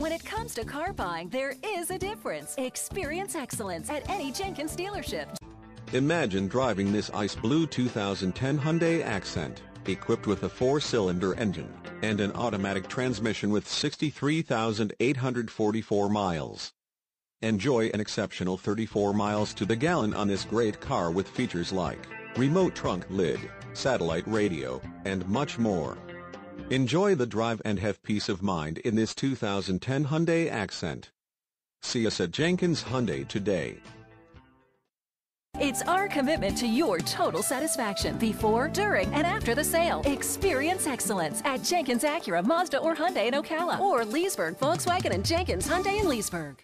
When it comes to car buying, there is a difference. Experience excellence at any Jenkins dealership. Imagine driving this ice blue 2010 Hyundai Accent, equipped with a 4-cylinder engine and an automatic transmission with 63,844 miles. Enjoy an exceptional 34 miles to the gallon on this great car with features like remote trunk lid, satellite radio, and much more. Enjoy the drive and have peace of mind in this 2010 Hyundai Accent. See us at Jenkins Hyundai today. It's our commitment to your total satisfaction before, during, and after the sale. Experience excellence at Jenkins Acura, Mazda, or Hyundai in Ocala, or Leesburg, Volkswagen, and Jenkins Hyundai in Leesburg.